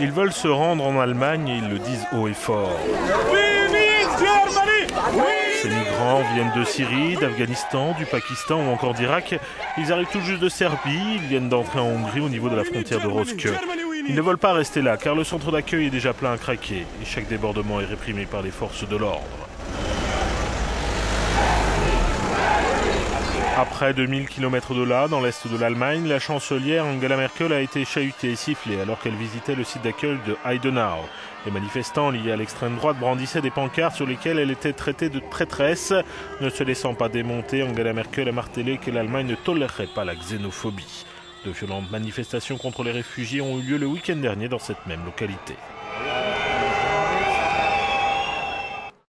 Ils veulent se rendre en Allemagne et ils le disent haut et fort. Ces migrants viennent de Syrie, d'Afghanistan, du Pakistan ou encore d'Irak. Ils arrivent tout juste de Serbie, ils viennent d'entrer en Hongrie au niveau de la frontière de Roszke. Ils ne veulent pas rester là car le centre d'accueil est déjà plein à craquer et chaque débordement est réprimé par les forces de l'ordre. Après 2000 km de là, dans l'est de l'Allemagne, la chancelière Angela Merkel a été chahutée et sifflée alors qu'elle visitait le site d'accueil de Heidenau. Les manifestants liés à l'extrême droite brandissaient des pancartes sur lesquelles elle était traitée de prêtresse. Ne se laissant pas démonter, Angela Merkel a martelé que l'Allemagne ne tolérerait pas la xénophobie. De violentes manifestations contre les réfugiés ont eu lieu le week-end dernier dans cette même localité.